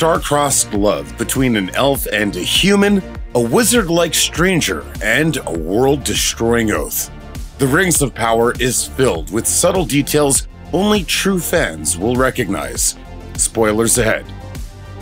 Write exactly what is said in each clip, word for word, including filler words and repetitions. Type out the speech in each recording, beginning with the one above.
star-crossed love between an elf and a human, a wizard-like stranger, and a world-destroying oath. The Rings of Power is filled with subtle details only true fans will recognize. Spoilers ahead.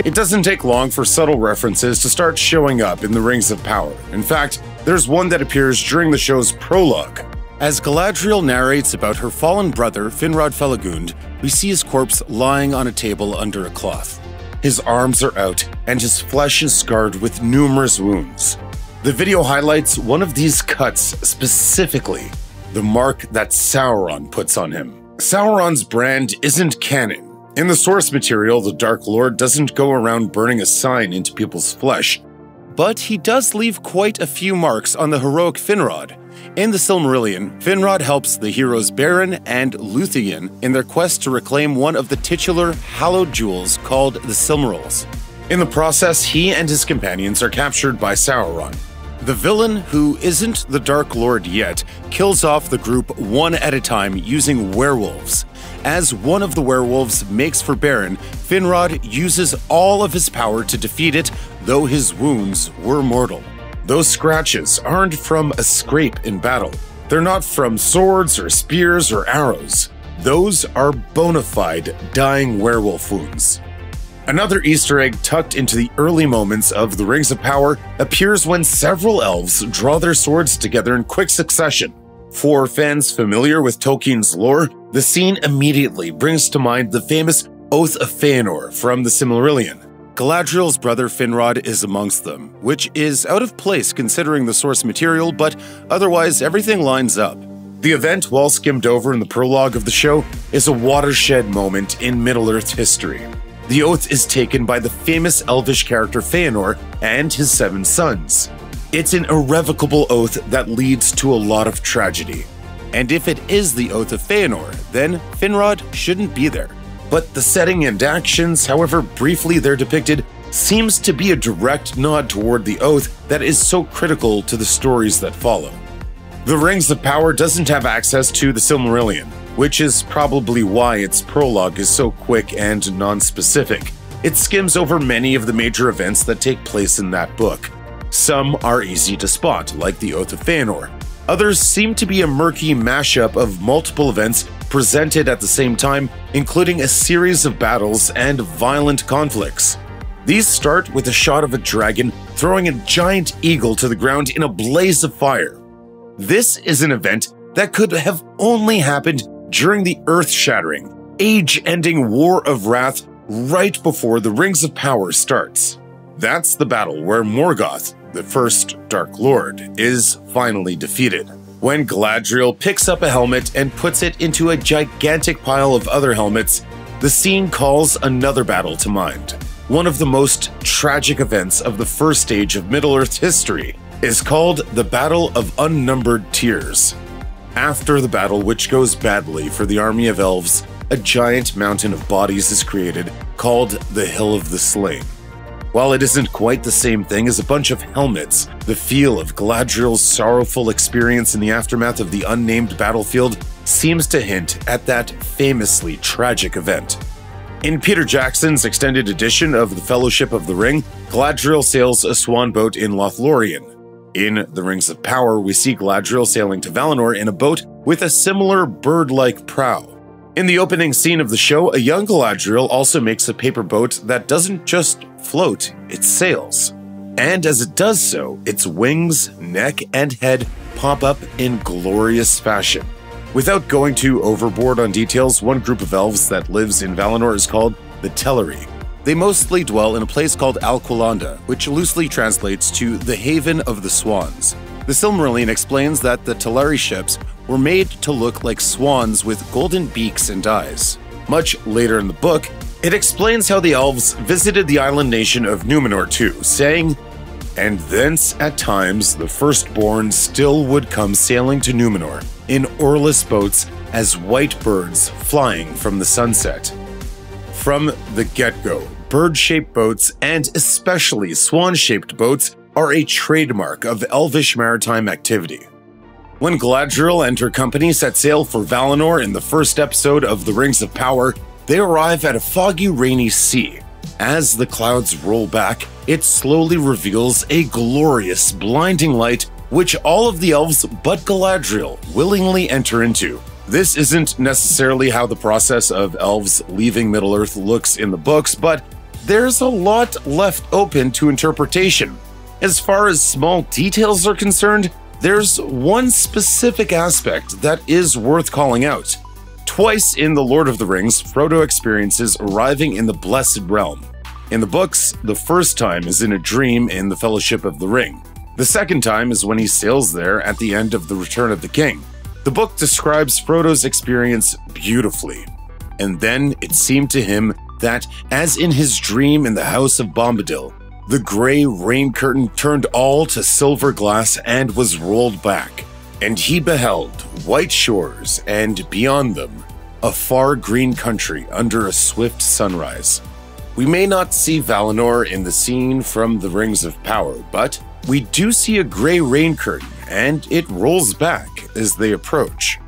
It doesn't take long for subtle references to start showing up in The Rings of Power. In fact, there's one that appears during the show's prologue. As Galadriel narrates about her fallen brother, Finrod Felagund, we see his corpse lying on a table under a cloth. His arms are out, and his flesh is scarred with numerous wounds. The video highlights one of these cuts specifically, the mark that Sauron puts on him. Sauron's brand isn't canon. In the source material, the Dark Lord doesn't go around burning a sign into people's flesh, but he does leave quite a few marks on the heroic Finrod. In the Silmarillion, Finrod helps the heroes Beren and Luthien in their quest to reclaim one of the titular hallowed jewels called the Silmarils. In the process, he and his companions are captured by Sauron. The villain, who isn't the Dark Lord yet, kills off the group one at a time using werewolves. As one of the werewolves makes for Beren, Finrod uses all of his power to defeat it, though his wounds were mortal. Those scratches aren't from a scrape in battle. They're not from swords or spears or arrows. Those are bona fide dying werewolf wounds. Another Easter egg tucked into the early moments of The Rings of Power appears when several elves draw their swords together in quick succession. For fans familiar with Tolkien's lore, the scene immediately brings to mind the famous Oath of Fëanor from the Silmarillion. Galadriel's brother Finrod is amongst them, which is out of place considering the source material, but otherwise everything lines up. The event, well skimmed over in the prologue of the show, is a watershed moment in Middle-earth history. The oath is taken by the famous elvish character Fëanor and his seven sons. It's an irrevocable oath that leads to a lot of tragedy. And if it is the Oath of Fëanor, then Finrod shouldn't be there. But the setting and actions, however briefly they're depicted, seems to be a direct nod toward the oath that is so critical to the stories that follow. The Rings of Power doesn't have access to the Silmarillion, which is probably why its prologue is so quick and non-specific. It skims over many of the major events that take place in that book. Some are easy to spot, like the Oath of Fëanor. Others seem to be a murky mashup of multiple events presented at the same time, including a series of battles and violent conflicts. These start with a shot of a dragon throwing a giant eagle to the ground in a blaze of fire. This is an event that could have only happened during the earth-shattering, age-ending War of Wrath right before the Rings of Power starts. That's the battle where Morgoth, the first Dark Lord, is finally defeated, when Galadriel picks up a helmet and puts it into a gigantic pile of other helmets. The scene calls another battle to mind. One of the most tragic events of the first stage of Middle-earth history is called the Battle of Unnumbered Tears. After the battle, which goes badly for the army of elves, a giant mountain of bodies is created called the Hill of the Slain. While it isn't quite the same thing as a bunch of helmets, the feel of Galadriel's sorrowful experience in the aftermath of the unnamed battlefield seems to hint at that famously tragic event. In Peter Jackson's extended edition of The Fellowship of the Ring, Galadriel sails a swan boat in Lothlorien. In The Rings of Power, we see Galadriel sailing to Valinor in a boat with a similar bird-like prow. In the opening scene of the show, a young Galadriel also makes a paper boat that doesn't just float, it sails. And as it does so, its wings, neck, and head pop up in glorious fashion. Without going too overboard on details, one group of elves that lives in Valinor is called the Teleri. They mostly dwell in a place called Alquilanda, which loosely translates to the Haven of the Swans. The Silmarillion explains that the Teleri ships were made to look like swans with golden beaks and eyes. Much later in the book, it explains how the elves visited the island nation of Númenor too, saying, "And thence at times the firstborn still would come sailing to Númenor in oarless boats as white birds flying from the sunset." From the get-go, bird-shaped boats, and especially swan-shaped boats, are a trademark of elvish maritime activity. When Galadriel and her company set sail for Valinor in the first episode of The Rings of Power, they arrive at a foggy, rainy sea, As the clouds roll back, it slowly reveals a glorious, blinding light, which all of the elves but Galadriel willingly enter into. This isn't necessarily how the process of elves leaving Middle-earth looks in the books, but there's a lot left open to interpretation. As far as small details are concerned, there's one specific aspect that is worth calling out. Twice in The Lord of the Rings, Frodo experiences arriving in the Blessed Realm. In the books, the first time is in a dream in the Fellowship of the Ring. The second time is when he sails there at the end of The Return of the King. The book describes Frodo's experience beautifully. And then it seemed to him that, as in his dream in the House of Bombadil, the gray rain curtain turned all to silver glass and was rolled back, and he beheld white shores and, beyond them, a far green country under a swift sunrise. We may not see Valinor in the scene from The Rings of Power, but we do see a gray rain curtain, and it rolls back as they approach.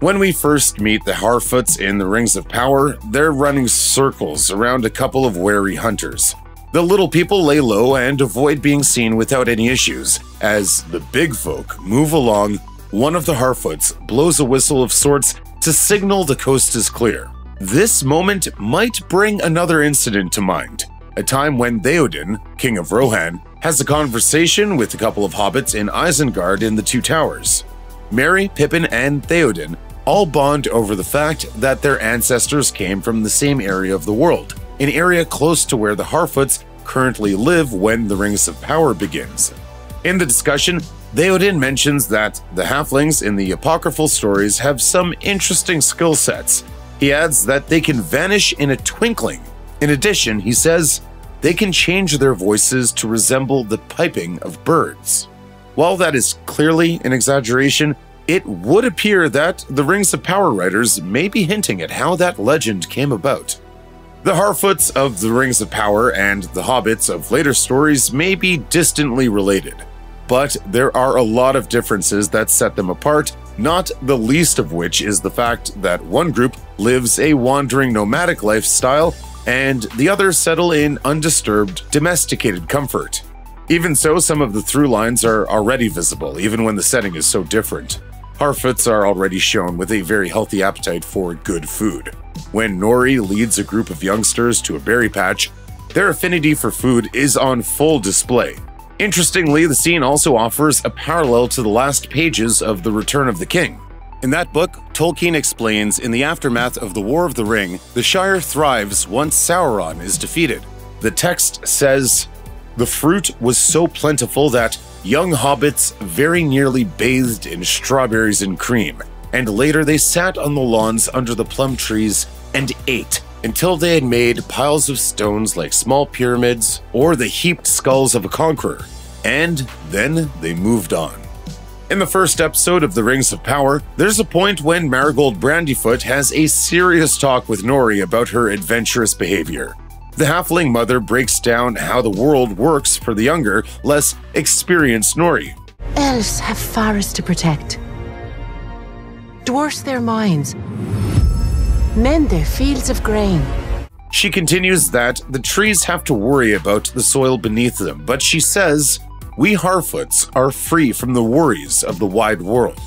When we first meet the Harfoots in The Rings of Power, they're running circles around a couple of wary hunters. The little people lay low and avoid being seen without any issues. As the big folk move along, one of the Harfoots blows a whistle of sorts to signal the coast is clear. This moment might bring another incident to mind, a time when Théoden, King of Rohan, has a conversation with a couple of hobbits in Isengard in the Two Towers. Merry, Pippin, and Théoden all bond over the fact that their ancestors came from the same area of the world, an area close to where the Harfoots currently live when the Rings of Power begins. In the discussion, Théoden mentions that the halflings in the apocryphal stories have some interesting skill sets. He adds that they can vanish in a twinkling. In addition, he says, they can change their voices to resemble the piping of birds. While that is clearly an exaggeration, it would appear that the Rings of Power writers may be hinting at how that legend came about. The Harfoots of the Rings of Power and the Hobbits of later stories may be distantly related, but there are a lot of differences that set them apart, not the least of which is the fact that one group lives a wandering nomadic lifestyle and the others settle in undisturbed, domesticated comfort. Even so, some of the through lines are already visible, even when the setting is so different. Harfoots are already shown with a very healthy appetite for good food. When Nori leads a group of youngsters to a berry patch, their affinity for food is on full display. Interestingly, the scene also offers a parallel to the last pages of The Return of the King. In that book, Tolkien explains in the aftermath of the War of the Ring, the Shire thrives once Sauron is defeated. The text says, "The fruit was so plentiful that young hobbits very nearly bathed in strawberries and cream, and later they sat on the lawns under the plum trees and ate until they had made piles of stones like small pyramids or the heaped skulls of a conqueror, and then they moved on." In the first episode of The Rings of Power, there's a point when Marigold Brandyfoot has a serious talk with Nori about her adventurous behavior. The halfling mother breaks down how the world works for the younger, less experienced Nori. Elves have forests to protect. Dwarfs their mines, men their fields of grain. She continues that the trees have to worry about the soil beneath them, but she says, "We Harfoots are free from the worries of the wide world."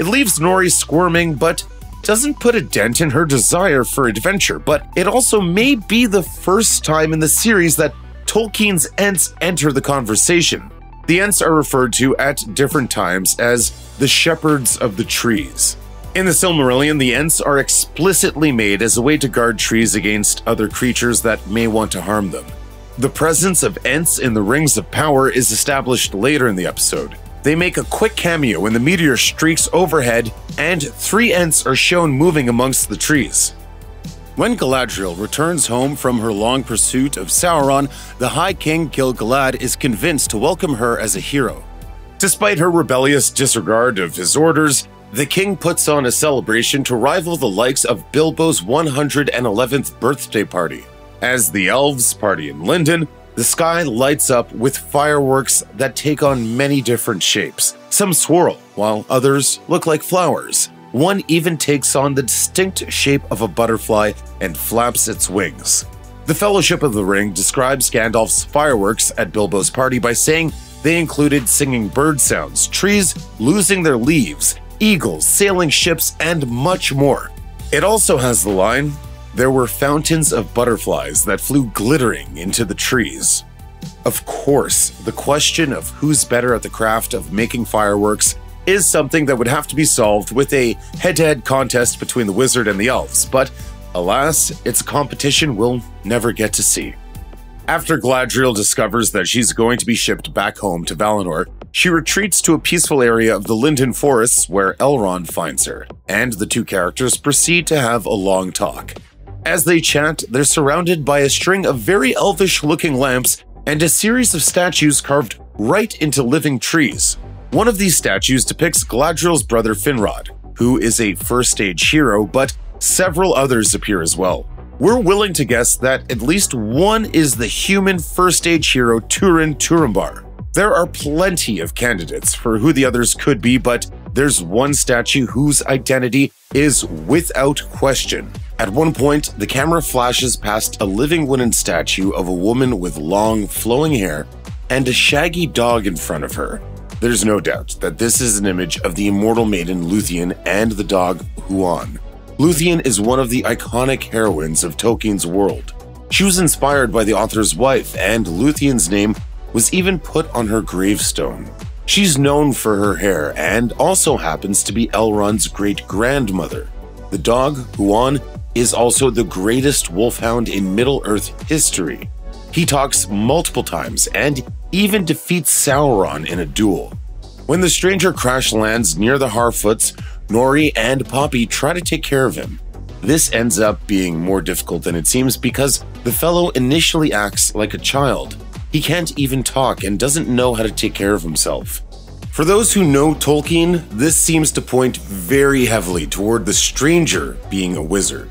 It leaves Nori squirming, but doesn't put a dent in her desire for adventure. But it also may be the first time in the series that Tolkien's Ents enter the conversation. The Ents are referred to at different times as the Shepherds of the Trees. In the Silmarillion, the Ents are explicitly made as a way to guard trees against other creatures that may want to harm them. The presence of Ents in the Rings of Power is established later in the episode. They make a quick cameo when the meteor streaks overhead, and three Ents are shown moving amongst the trees. When Galadriel returns home from her long pursuit of Sauron, the High King Gil-galad is convinced to welcome her as a hero. Despite her rebellious disregard of his orders, the king puts on a celebration to rival the likes of Bilbo's one hundred eleventh birthday party. As the elves party in Lindon, the sky lights up with fireworks that take on many different shapes. Some swirl, while others look like flowers. One even takes on the distinct shape of a butterfly and flaps its wings. The Fellowship of the Ring describes Gandalf's fireworks at Bilbo's party by saying they included singing bird sounds, trees losing their leaves, eagles, sailing ships, and much more. It also has the line, "There were fountains of butterflies that flew glittering into the trees." Of course, the question of who's better at the craft of making fireworks is something that would have to be solved with a head-to-head contest between the wizard and the elves, but alas, it's a competition we'll never get to see. After Galadriel discovers that she's going to be shipped back home to Valinor, she retreats to a peaceful area of the Lindon forests where Elrond finds her, and the two characters proceed to have a long talk. As they chat, they're surrounded by a string of very elvish-looking lamps and a series of statues carved right into living trees. One of these statues depicts Galadriel's brother Finrod, who is a first-stage hero, but several others appear as well. We're willing to guess that at least one is the human first-stage hero Túrin Túrambar. There are plenty of candidates for who the others could be, but there's one statue whose identity is without question. At one point, the camera flashes past a living wooden statue of a woman with long, flowing hair and a shaggy dog in front of her. There's no doubt that this is an image of the immortal maiden Luthien and the dog Huan. Luthien is one of the iconic heroines of Tolkien's world. She was inspired by the author's wife, and Luthien's name was even put on her gravestone. She's known for her hair and also happens to be Elrond's great-grandmother. The dog, Huan, is also the greatest wolfhound in Middle-earth history. He talks multiple times and even defeats Sauron in a duel. When the stranger crash lands near the Harfoots, Nori and Poppy try to take care of him. This ends up being more difficult than it seems because the fellow initially acts like a child. He can't even talk and doesn't know how to take care of himself. For those who know Tolkien, this seems to point very heavily toward the stranger being a wizard.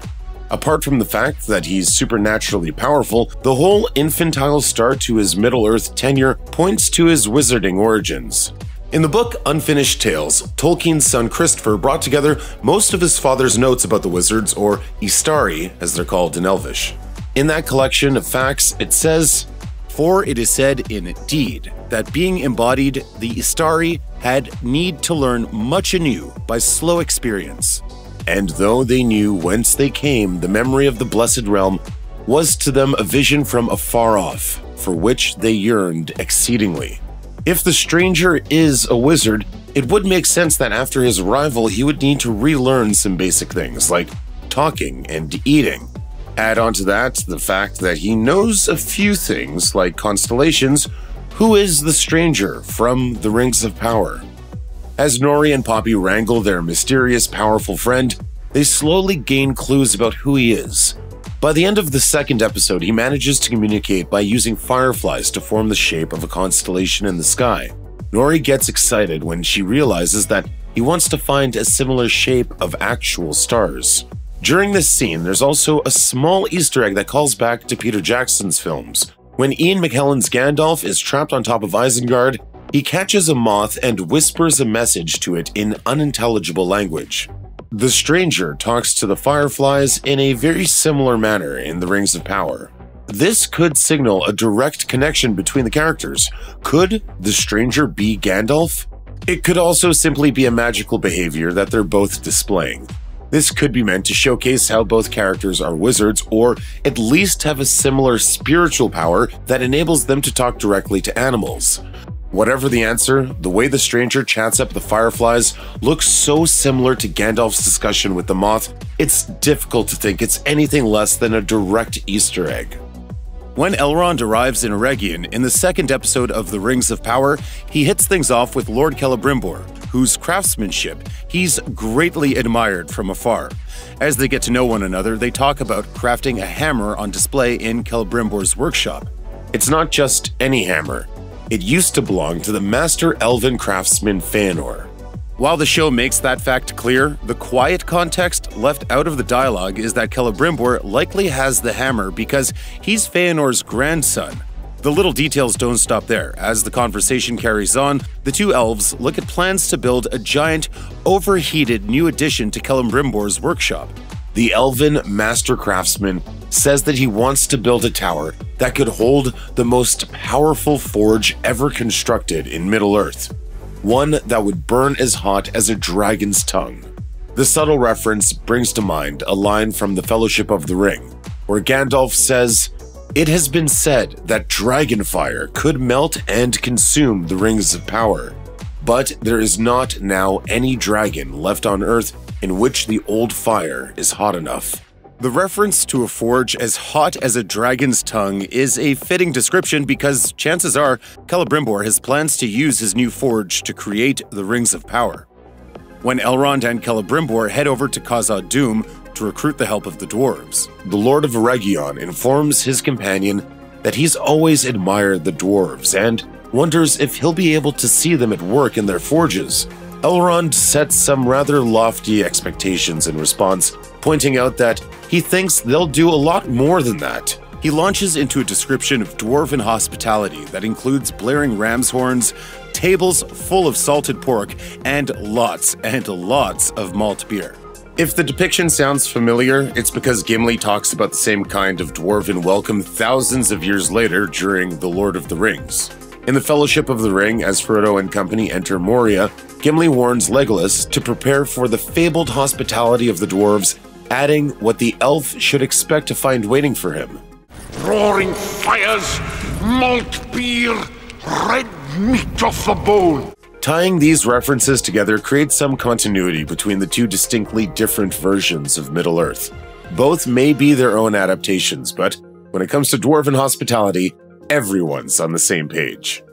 Apart from the fact that he's supernaturally powerful, the whole infantile start to his Middle-earth tenure points to his wizarding origins. In the book Unfinished Tales, Tolkien's son Christopher brought together most of his father's notes about the wizards, or Istari, as they're called in Elvish. In that collection of facts, it says, "For it is said indeed that being embodied, the Istari had need to learn much anew by slow experience. And though they knew whence they came, the memory of the Blessed Realm was to them a vision from afar off, for which they yearned exceedingly." If the stranger is a wizard, it would make sense that after his arrival, he would need to relearn some basic things like talking and eating. Add on to that the fact that he knows a few things like constellations. Who is the stranger from The Rings of Power? As Nori and Poppy wrangle their mysterious, powerful friend, they slowly gain clues about who he is. By the end of the second episode, he manages to communicate by using fireflies to form the shape of a constellation in the sky. Nori gets excited when she realizes that he wants to find a similar shape of actual stars. During this scene, there's also a small Easter egg that calls back to Peter Jackson's films. When Ian McKellen's Gandalf is trapped on top of Isengard, he catches a moth and whispers a message to it in unintelligible language. The stranger talks to the fireflies in a very similar manner in The Rings of Power. This could signal a direct connection between the characters. Could the stranger be Gandalf? It could also simply be a magical behavior that they're both displaying. This could be meant to showcase how both characters are wizards, or at least have a similar spiritual power that enables them to talk directly to animals. Whatever the answer, the way the stranger chats up the fireflies looks so similar to Gandalf's discussion with the moth, it's difficult to think it's anything less than a direct Easter egg. When Elrond arrives in Eregion in the second episode of The Rings of Power, he hits things off with Lord Celebrimbor, whose craftsmanship he's greatly admired from afar. As they get to know one another, they talk about crafting a hammer on display in Celebrimbor's workshop. It's not just any hammer. It used to belong to the master elven craftsman Fëanor. While the show makes that fact clear, the quiet context left out of the dialogue is that Celebrimbor likely has the hammer because he's Fëanor's grandson. The little details don't stop there. As the conversation carries on, the two elves look at plans to build a giant, overheated new addition to Celebrimbor's workshop. the elven master craftsman, says that he wants to build a tower that could hold the most powerful forge ever constructed in Middle-earth, one that would burn as hot as a dragon's tongue. The subtle reference brings to mind a line from the Fellowship of the Ring, where Gandalf says, "It has been said that dragonfire could melt and consume the Rings of Power, but there is not now any dragon left on Earth in which the old fire is hot enough." The reference to a forge as hot as a dragon's tongue is a fitting description because chances are Celebrimbor has plans to use his new forge to create the Rings of Power. When Elrond and Celebrimbor head over to Khazad-dûm to recruit the help of the dwarves, the Lord of Eregion informs his companion that he's always admired the dwarves and wonders if he'll be able to see them at work in their forges. Elrond sets some rather lofty expectations in response, pointing out that he thinks they'll do a lot more than that. He launches into a description of dwarven hospitality that includes blaring ram's horns, tables full of salted pork, and lots and lots of malt beer. If the depiction sounds familiar, it's because Gimli talks about the same kind of dwarven welcome thousands of years later during The Lord of the Rings. In the Fellowship of the Ring, as Frodo and company enter Moria, Gimli warns Legolas to prepare for the fabled hospitality of the dwarves, adding what the elf should expect to find waiting for him. Roaring fires, malt beer, red meat off the bone. Tying these references together creates some continuity between the two distinctly different versions of Middle-earth. Both may be their own adaptations, but when it comes to dwarven hospitality, everyone's on the same page.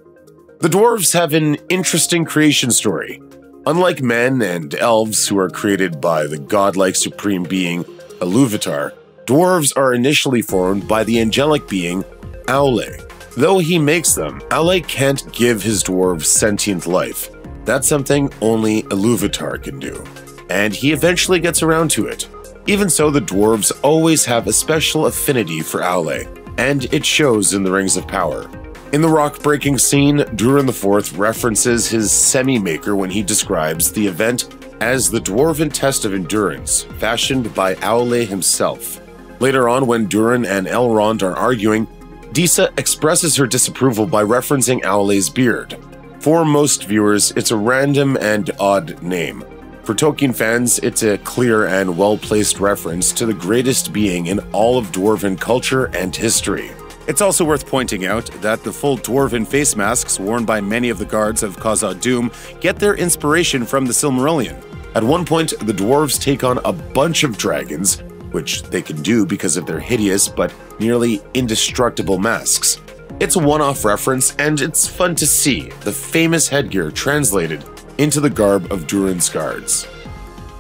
The dwarves have an interesting creation story. Unlike men and elves who are created by the godlike supreme being Iluvatar, dwarves are initially formed by the angelic being Aule. Though he makes them, Aule can't give his dwarves sentient life. That's something only Iluvatar can do, and he eventually gets around to it. Even so, the dwarves always have a special affinity for Aule, and it shows in the Rings of Power. In the rock-breaking scene, Durin the Fourth references his semi-maker when he describes the event as the dwarven test of endurance, fashioned by Aule himself. Later on, when Durin and Elrond are arguing, Disa expresses her disapproval by referencing Aule's beard. For most viewers, it's a random and odd name. For Tolkien fans, it's a clear and well-placed reference to the greatest being in all of dwarven culture and history. It's also worth pointing out that the full dwarven face masks worn by many of the guards of Khazad-dûm get their inspiration from the Silmarillion. At one point, the dwarves take on a bunch of dragons, which they can do because of their hideous but nearly indestructible masks. It's a one-off reference, and it's fun to see the famous headgear translated into the garb of Durin's guards.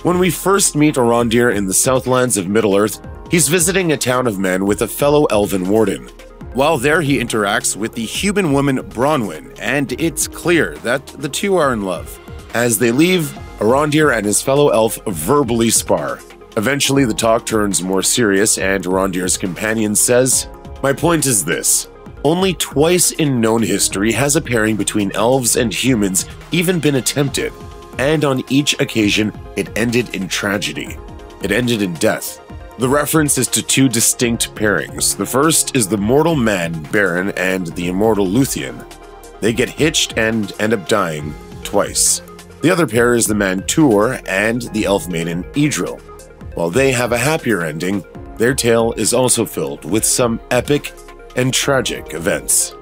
When we first meet Arondir in the Southlands of Middle-earth, he's visiting a town of men with a fellow elven warden. While there, he interacts with the human woman Bronwyn, and it's clear that the two are in love. As they leave, Arondir and his fellow elf verbally spar. Eventually, the talk turns more serious, and Arondir's companion says, "My point is this. Only twice in known history has a pairing between elves and humans even been attempted, and on each occasion it ended in tragedy. It ended in death." The reference is to two distinct pairings. The first is the mortal man Beren and the immortal Luthien. They get hitched and end up dying twice. The other pair is the man Tuor and the elf maiden Idril. While they have a happier ending, their tale is also filled with some epic and tragic events.